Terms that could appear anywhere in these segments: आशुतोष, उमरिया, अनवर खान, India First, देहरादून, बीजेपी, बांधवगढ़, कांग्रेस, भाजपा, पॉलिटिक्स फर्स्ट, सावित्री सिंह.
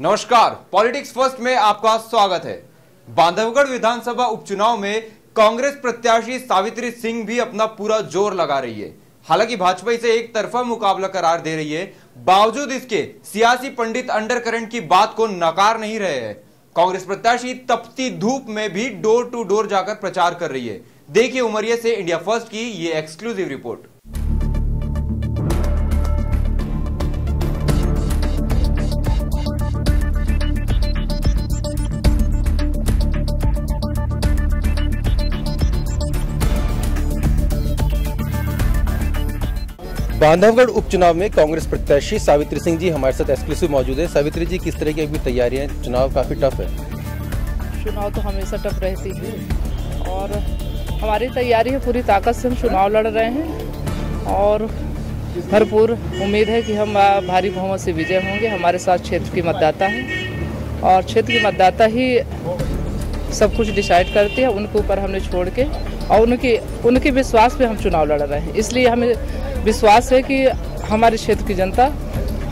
नमस्कार, पॉलिटिक्स फर्स्ट में आपका स्वागत है। बांधवगढ़ विधानसभा उपचुनाव में कांग्रेस प्रत्याशी सावित्री सिंह भी अपना पूरा जोर लगा रही है। हालांकि भाजपा इसे एक तरफा मुकाबला करार दे रही है, बावजूद इसके सियासी पंडित अंडरकरंट की बात को नकार नहीं रहे हैं। कांग्रेस प्रत्याशी तपती धूप में भी डोर टू डोर जाकर प्रचार कर रही है। देखिए उमरिया से इंडिया फर्स्ट की ये एक्सक्लूसिव रिपोर्ट। बांधवगढ़ उपचुनाव में कांग्रेस प्रत्याशी सावित्री सिंह जी हमारे साथ एक्सक्लूसिव मौजूद है। सावित्री जी, किस तरह की अभी तैयारियां? चुनाव काफ़ी टफ है। चुनाव तो हमेशा टफ रहती है और हमारी तैयारी है, पूरी ताकत से हम चुनाव लड़ रहे हैं और भरपूर उम्मीद है कि हम भारी बहुमत से विजय होंगे। हमारे साथ क्षेत्र की मतदाता है और क्षेत्र की मतदाता ही सब कुछ डिसाइड करती है। उनके ऊपर हमने छोड़ के और उनके विश्वास पे हम चुनाव लड़ रहे हैं, इसलिए हमें विश्वास है कि हमारे क्षेत्र की जनता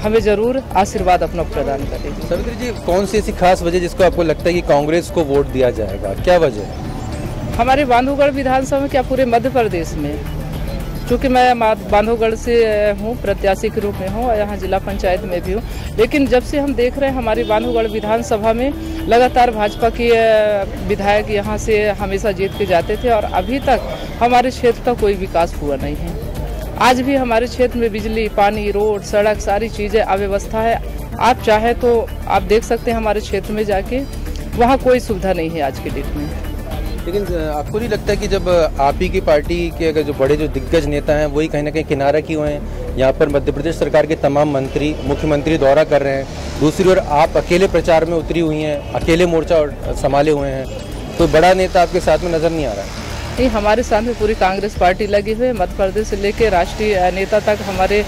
हमें जरूर आशीर्वाद अपना प्रदान करेगी। सावित्री जी, कौन सी ऐसी खास वजह जिसको आपको लगता है कि कांग्रेस को वोट दिया जाएगा? क्या वजह है? हमारे बांधवगढ़ विधानसभा में, क्या पूरे मध्य प्रदेश में, चूँकि मैं बांधवगढ़ से हूँ, प्रत्याशी के रूप में हूँ और यहाँ जिला पंचायत में भी हूँ, लेकिन जब से हम देख रहे हैं हमारे बांधवगढ़ विधानसभा में लगातार भाजपा के विधायक यहाँ से हमेशा जीत के जाते थे और अभी तक हमारे क्षेत्र का कोई विकास हुआ नहीं है। आज भी हमारे क्षेत्र में बिजली, पानी, रोड, सड़क, सारी चीज़ें अव्यवस्था है। आप चाहे तो आप देख सकते हैं हमारे क्षेत्र में जाके, वहाँ कोई सुविधा नहीं है आज के डेट में। लेकिन आपको नहीं लगता कि जब आप ही की पार्टी के अगर जो बड़े जो दिग्गज नेता हैं वही कहीं ना कहीं किनारा किए हुए हैं? यहाँ पर मध्य प्रदेश सरकार के तमाम मंत्री, मुख्यमंत्री दौरा कर रहे हैं, दूसरी ओर आप अकेले प्रचार में उतरी हुई हैं, अकेले मोर्चा संभाले हुए हैं, तो बड़ा नेता आपके साथ में नज़र नहीं आ रहा है। नहीं, हमारे साथ में पूरी कांग्रेस पार्टी लगी हुई है। मध्य प्रदेश से लेकर राष्ट्रीय नेता तक हमारे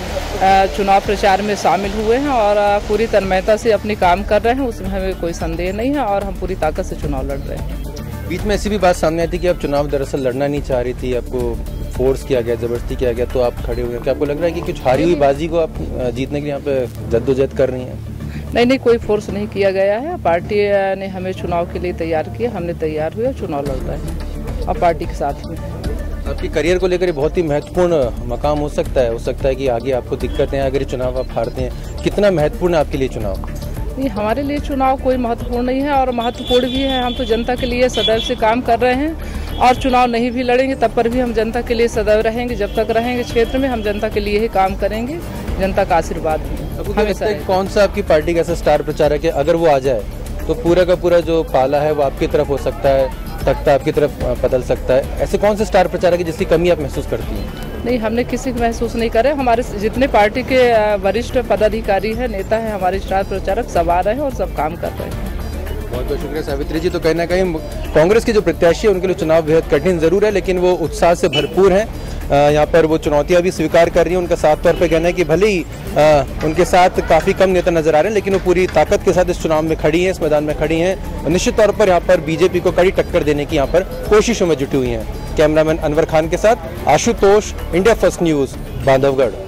चुनाव प्रचार में शामिल हुए हैं और पूरी तन्मयता से अपने काम कर रहे हैं, उसमें हमें कोई संदेह नहीं है और हम पूरी ताकत से चुनाव लड़ रहे हैं। बीच में ऐसी भी बात सामने आई थी कि आप चुनाव दरअसल लड़ना नहीं चाह रही थी, आपको फोर्स किया गया, जबरदस्ती किया गया, तो आप खड़े हुए हैं। क्या आपको लग रहा है कि कुछ हारी हुई बाजी को आप जीतने के लिए यहाँ पे जद्दोजहद कर रही हैं? नहीं, कोई फोर्स नहीं किया गया है। पार्टी ने हमें चुनाव के लिए तैयार किया, हमने तैयार हुए और चुनाव लड़ रहे हैं और पार्टी के साथ में। आपके करियर को लेकर बहुत ही महत्वपूर्ण मकाम हो सकता है, हो सकता है कि आगे आपको दिक्कतें अगर चुनाव आप हारते हैं। कितना महत्वपूर्ण है आपके लिए चुनाव? नहीं, हमारे लिए चुनाव कोई महत्वपूर्ण नहीं है और महत्वपूर्ण भी है। हम तो जनता के लिए सदैव से काम कर रहे हैं और चुनाव नहीं भी लड़ेंगे तब पर भी हम जनता के लिए सदैव रहेंगे। जब तक रहेंगे क्षेत्र में, हम जनता के लिए ही काम करेंगे। जनता का आशीर्वाद है। कौन सा आपकी पार्टी का ऐसा स्टार प्रचारक है, अगर वो आ जाए तो पूरा का पूरा जो पाला है वो आपकी तरफ हो सकता है, तख्ता आपकी तरफ बदल सकता है? ऐसे कौन से स्टार प्रचारक है जिसकी कमी आप महसूस करती हैं? नहीं, हमने किसी को महसूस नहीं करे। हमारे जितने पार्टी के वरिष्ठ पदाधिकारी हैं, नेता हैं, हमारे स्टार प्रचारक सब आ रहे हैं और सब काम कर रहे हैं। बहुत बहुत शुक्रिया सावित्री जी। तो कहीं ना कहीं कांग्रेस के जो प्रत्याशी हैं उनके लिए चुनाव बेहद कठिन जरूर है, लेकिन वो उत्साह से भरपूर हैं। यहाँ पर वो चुनौतियाँ भी स्वीकार कर रही हैं। उनका साफ तौर पर कहना है कि भले ही उनके साथ काफ़ी कम नेता नजर आ रहे हैं, लेकिन वो पूरी ताकत के साथ इस चुनाव में खड़ी हैं, इस मैदान में खड़ी हैं और निश्चित तौर पर यहाँ पर बीजेपी को कड़ी टक्कर देने की यहाँ पर कोशिशों में जुटी हुई हैं। कैमरामैन अनवर खान के साथ आशुतोष, India first news, बांधवगढ़।